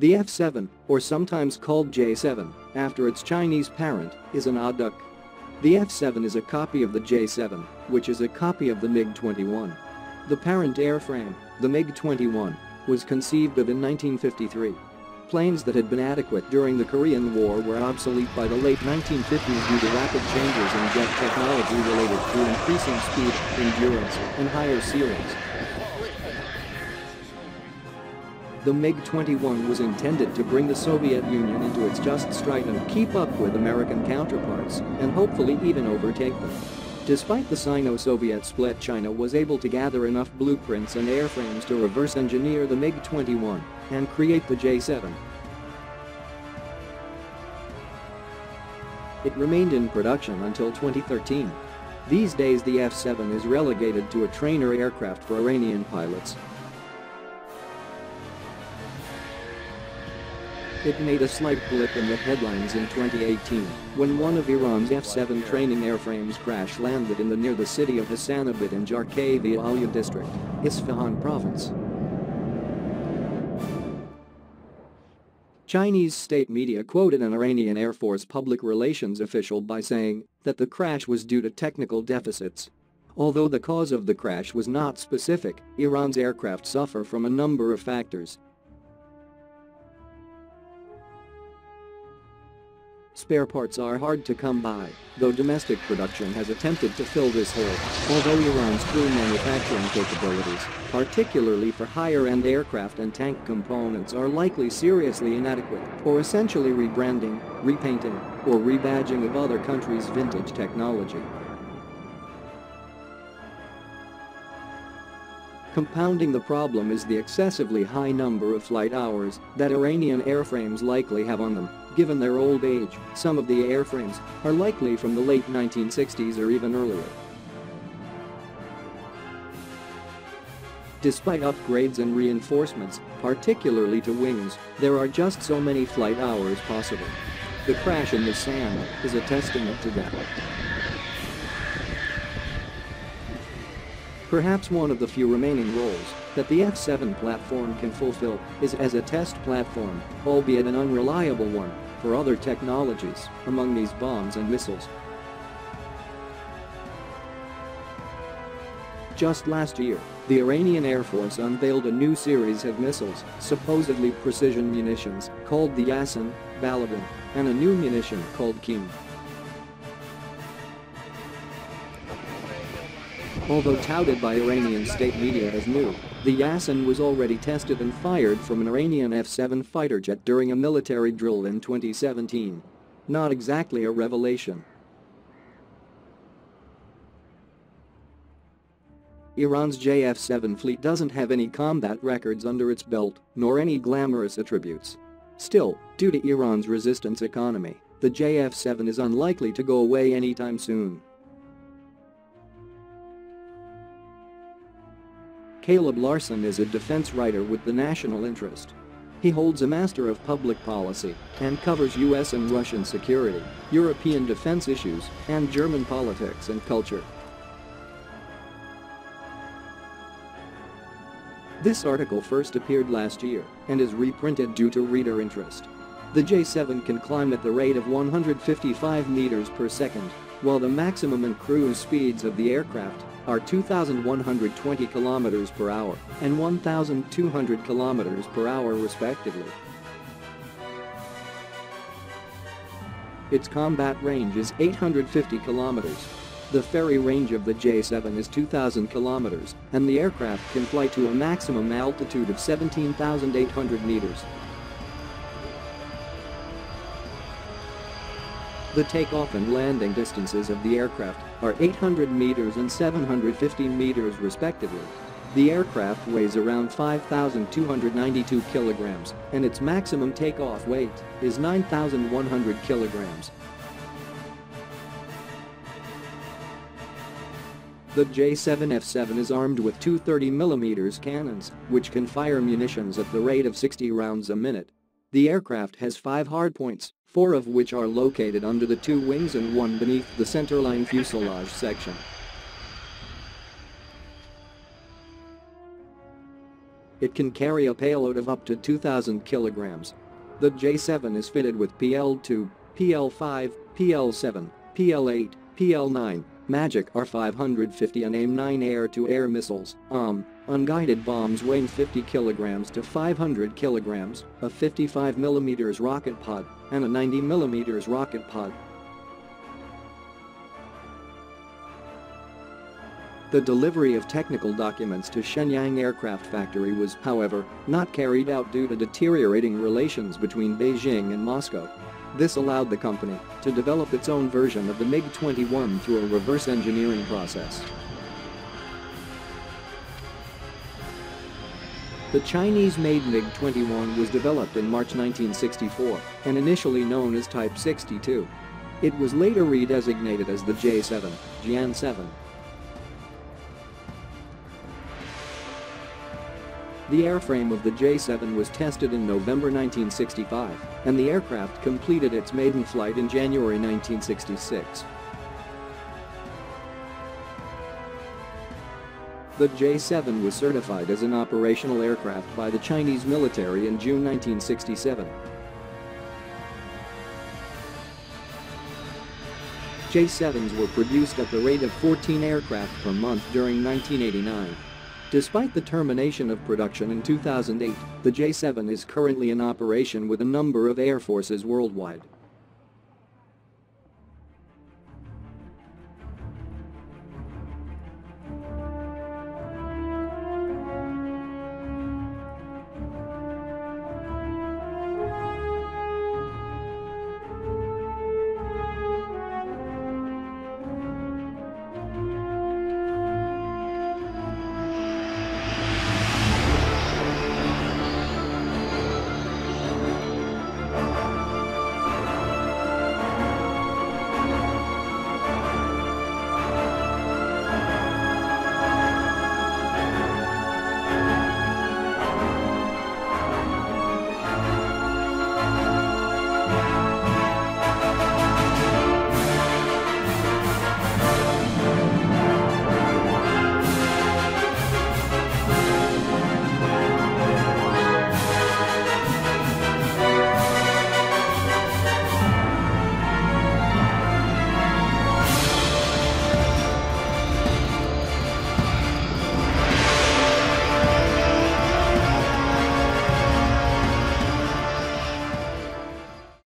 The F-7, or sometimes called J-7, after its Chinese parent, is an odd duck. The F-7 is a copy of the J-7, which is a copy of the MiG-21. The parent airframe, the MiG-21, was conceived of in 1953. Planes that had been adequate during the Korean War were obsolete by the late 1950s due to rapid changes in jet technology related to increasing speed, endurance, and higher ceilings. The MiG-21 was intended to bring the Soviet Union into its just stride and keep up with American counterparts, and hopefully even overtake them. Despite the Sino-Soviet split, China was able to gather enough blueprints and airframes to reverse engineer the MiG-21 and create the J-7. It remained in production until 2013. These days the F-7 is relegated to a trainer aircraft for Iranian pilots. It made a slight blip in the headlines in 2018, when one of Iran's F-7 training airframes crash-landed near the city of Hasanabad in Jarqaveh Ali district, Isfahan province. Chinese state media quoted an Iranian Air Force public relations official by saying that the crash was due to technical deficits. Although the cause of the crash was not specific, Iran's aircraft suffer from a number of factors. Spare parts are hard to come by, though domestic production has attempted to fill this hole, although Iran's true manufacturing capabilities, particularly for higher-end aircraft and tank components, are likely seriously inadequate, or essentially rebranding, repainting, or rebadging of other countries' vintage technology. Compounding the problem is the excessively high number of flight hours that Iranian airframes likely have on them. Given their old age, some of the airframes are likely from the late 1960s or even earlier. Despite upgrades and reinforcements, particularly to wings, there are just so many flight hours possible. The crash in the sand is a testament to that. Perhaps one of the few remaining roles that the F-7 platform can fulfill is as a test platform, albeit an unreliable one, for other technologies, among these bombs and missiles. Just last year, the Iranian Air Force unveiled a new series of missiles, supposedly precision munitions, called the Yasin, Balaban, and a new munition called Kim. Although touted by Iranian state media as new, the Yasin was already tested and fired from an Iranian F-7 fighter jet during a military drill in 2017. Not exactly a revelation. Iran's JF-7 fleet doesn't have any combat records under its belt, nor any glamorous attributes. Still, due to Iran's resistance economy, the JF-7 is unlikely to go away anytime soon. Caleb Larson is a defense writer with the National Interest. He holds a Master of Public Policy and covers U.S. and Russian security, European defense issues, and German politics and culture. This article first appeared last year and is reprinted due to reader interest. The J-7 can climb at the rate of 155 meters per second, while the maximum and cruise speeds of the aircraft are 2,120 kilometers per hour and 1,200 kilometers per hour respectively. Its combat range is 850 kilometers. The ferry range of the J-7 is 2,000 kilometers, and the aircraft can fly to a maximum altitude of 17,800 meters. The takeoff and landing distances of the aircraft are 800 meters and 750 meters respectively. The aircraft weighs around 5,292 kilograms, and its maximum takeoff weight is 9,100 kilograms. The J-7 F-7 is armed with two 30mm cannons, which can fire munitions at the rate of 60 rounds a minute. The aircraft has 5 hardpoints, 4 of which are located under the two wings and one beneath the centerline fuselage section. It can carry a payload of up to 2,000 kilograms. The J-7 is fitted with PL-2, PL-5, PL-7, PL-8, PL-9, Magic R-550 and AIM-9 air-to-air missiles, unguided bombs weighing 50 kilograms to 500 kilograms, a 55mm rocket pod, and a 90mm rocket pod. The delivery of technical documents to Shenyang Aircraft Factory was, however, not carried out due to deteriorating relations between Beijing and Moscow. This allowed the company to develop its own version of the MiG-21 through a reverse engineering process. The Chinese-made MiG-21 was developed in March 1964 and initially known as Type 62. It was later redesignated as the J-7, Jian-7. The airframe of the J-7 was tested in November 1965, and the aircraft completed its maiden flight in January 1966. The J-7 was certified as an operational aircraft by the Chinese military in June 1967. J-7s were produced at the rate of 14 aircraft per month during 1989. Despite the termination of production in 2008, the J-7 is currently in operation with a number of air forces worldwide.